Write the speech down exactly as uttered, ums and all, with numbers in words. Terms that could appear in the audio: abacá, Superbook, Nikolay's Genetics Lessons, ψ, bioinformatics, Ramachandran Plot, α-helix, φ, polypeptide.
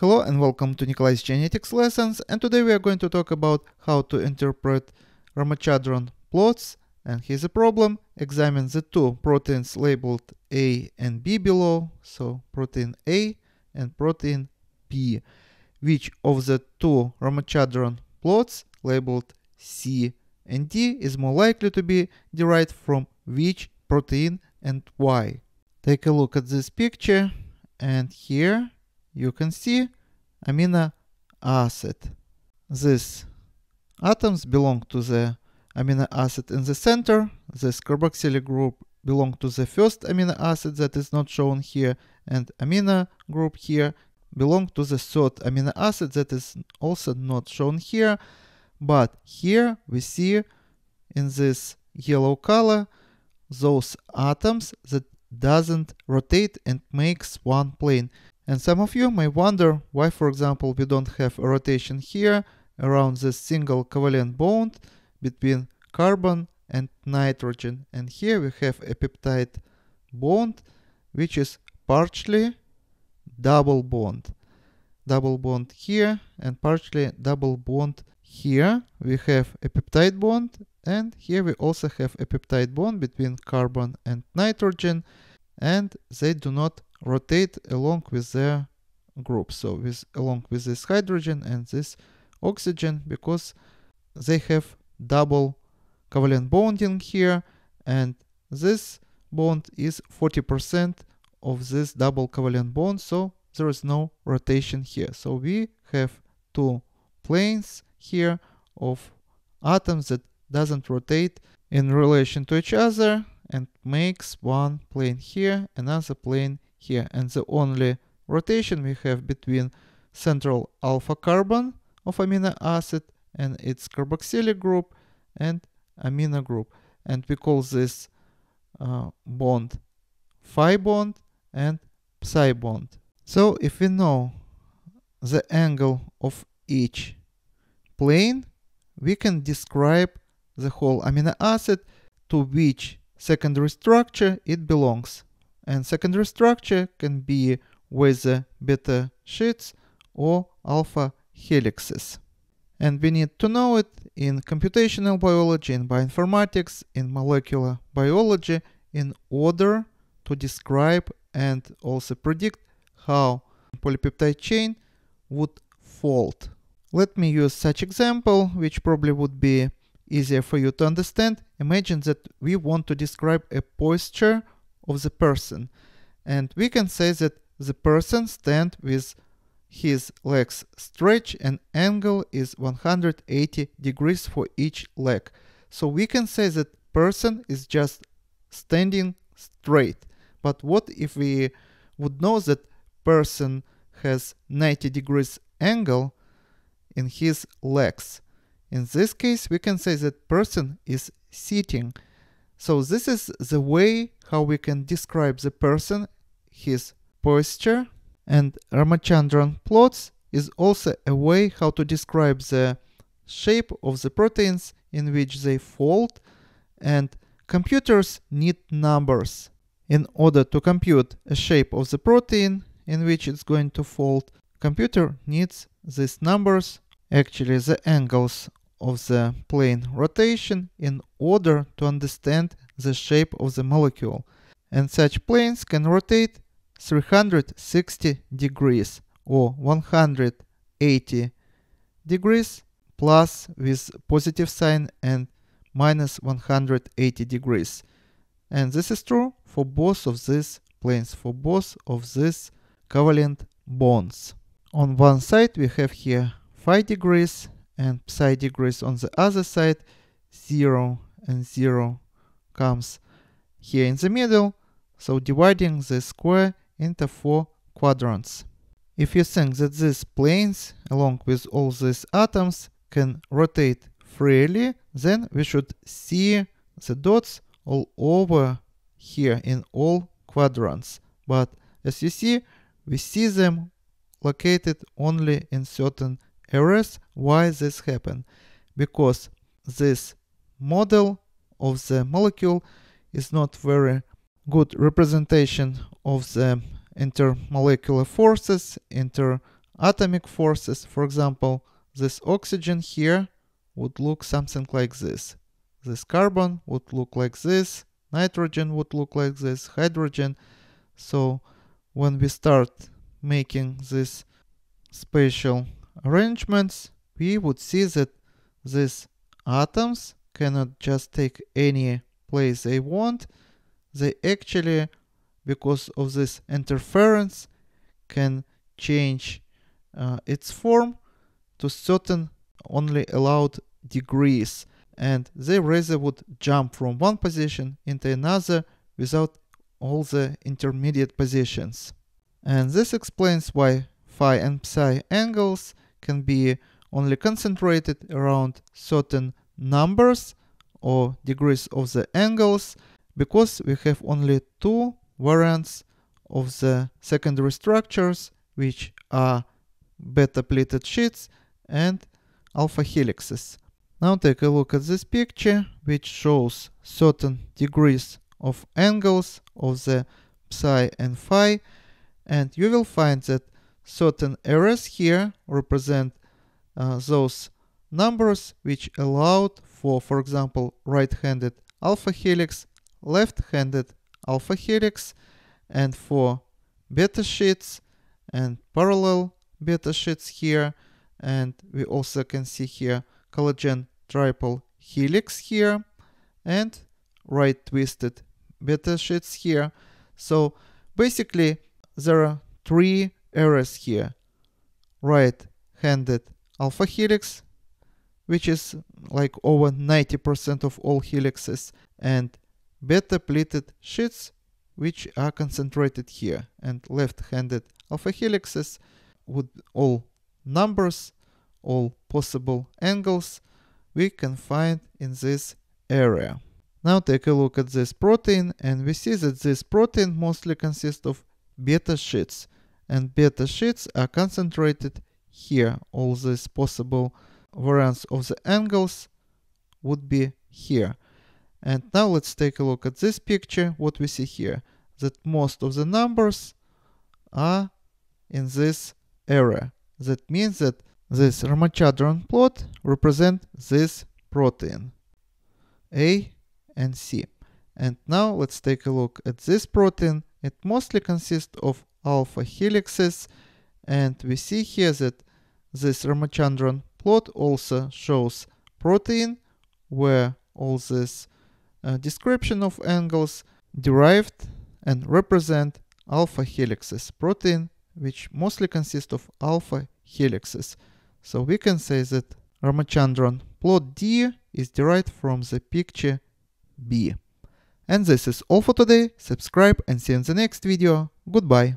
Hello and welcome to Nikolay's Genetics Lessons, and today we are going to talk about how to interpret Ramachandran plots. And here's a problem. Examine the two proteins labeled A and B below, so protein A and protein B. Which of the two Ramachandran plots labeled C and D is more likely to be derived from which protein and why? Take a look at this picture, and here you can see amino acid. These atoms belong to the amino acid in the center. This carboxylic group belongs to the first amino acid that is not shown here, and amino group here belongs to the third amino acid that is also not shown here. But here we see in this yellow color those atoms that doesn't rotate and makes one plane. And some of you may wonder why, for example, we don't have a rotation here around this single covalent bond between carbon and nitrogen. And here we have a peptide bond, which is partially double bond. Double bond here and partially double bond here. We have a peptide bond, and here we also have a peptide bond between carbon and nitrogen, and they do not rotate along with their group, so with along with this hydrogen and this oxygen, because they have double covalent bonding here, and this bond is forty percent of this double covalent bond, so there is no rotation here. So we have two planes here of atoms that doesn't rotate in relation to each other and makes one plane here, another plane here, and the only rotation we have between central alpha carbon of amino acid and its carboxylic group and amino group, and we call this uh, bond phi bond and psi bond. So if we know the angle of each plane, we can describe the whole amino acid to which secondary structure it belongs. And secondary structure can be whether beta sheets or alpha helixes. And we need to know it in computational biology, in bioinformatics, in molecular biology, in order to describe and also predict how polypeptide chain would fold. Let me use such example, which probably would be easier for you to understand. Imagine that we want to describe a posture of the person, and we can say that the person stands with his legs stretched and angle is one hundred eighty degrees for each leg. So we can say that person is just standing straight. But what if we would know that person has ninety degrees angle in his legs? In this case, we can say that person is sitting. So this is the way how we can describe the person, his posture, and Ramachandran plots is also a way how to describe the shape of the proteins in which they fold. And computers need numbers. In order to compute a shape of the protein in which it's going to fold, computer needs these numbers, actually the angles of the plane rotation, in order to understand the shape of the molecule. And such planes can rotate three hundred sixty degrees or one hundred eighty degrees, plus with positive sign, and minus one hundred eighty degrees. And this is true for both of these planes, for both of these covalent bonds. On one side we have here phi degrees and psi degrees, on the other side zero and zero comes here in the middle, so dividing the square into four quadrants. If you think that these planes along with all these atoms can rotate freely, then we should see the dots all over here in all quadrants. But as you see, we see them located only in certain areas. Why this happens? Because this model of the molecule is not very good representation of the intermolecular forces, inter atomic forces, for example, this oxygen here would look something like this. This carbon would look like this, nitrogen would look like this, hydrogen. So when we start making these spatial arrangements, we would see that these atoms cannot just take any place they want. They actually, because of this interference, can change uh, its form to certain only allowed degrees, and they rather would jump from one position into another without all the intermediate positions. And this explains why phi and psi angles can be only concentrated around certain numbers or degrees of the angles, because we have only two variants of the secondary structures, which are beta pleated sheets and alpha helixes. Now take a look at this picture, which shows certain degrees of angles of the psi and phi, and you will find that certain areas here represent uh, those numbers which allowed for, for example, right-handed alpha helix, left-handed alpha helix, and for beta sheets and parallel beta sheets here. And we also can see here collagen triple helix here and right twisted beta sheets here. So basically there are three areas here: right-handed alpha helix, which is like over ninety percent of all helixes, and beta pleated sheets, which are concentrated here, and left-handed alpha helixes with all numbers, all possible angles we can find in this area. Now take a look at this protein, and we see that this protein mostly consists of beta sheets, and beta sheets are concentrated here. All these possible variants of the angles would be here. And now let's take a look at this picture. What we see here, that most of the numbers are in this area. That means that this Ramachandran plot represents this protein A and C. And now let's take a look at this protein. It mostly consists of alpha helixes, and we see here that this Ramachandran plot also shows protein where all this uh, description of angles derived and represent alpha helixes, protein which mostly consists of alpha helixes. So we can say that Ramachandran plot D is derived from the picture B. And this is all for today. Subscribe and see you in the next video. Goodbye.